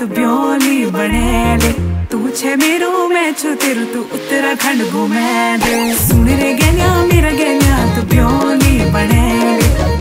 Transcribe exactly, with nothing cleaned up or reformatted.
तू ब्योली बनेले तू छे मेरो मैं छू तेरू तू उत्तराखंड घूमे दे सुन रे गैया मेरा गैया तू ब्योली बनेले।